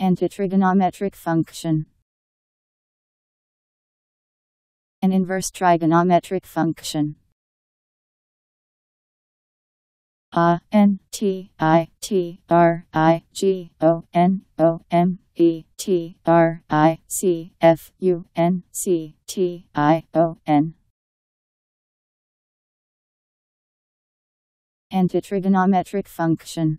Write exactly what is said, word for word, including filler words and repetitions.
Antitrigonometric function. An inverse trigonometric function. A N T I T R I G O N O M E T R I C F U N C T I O N. Antitrigonometric function.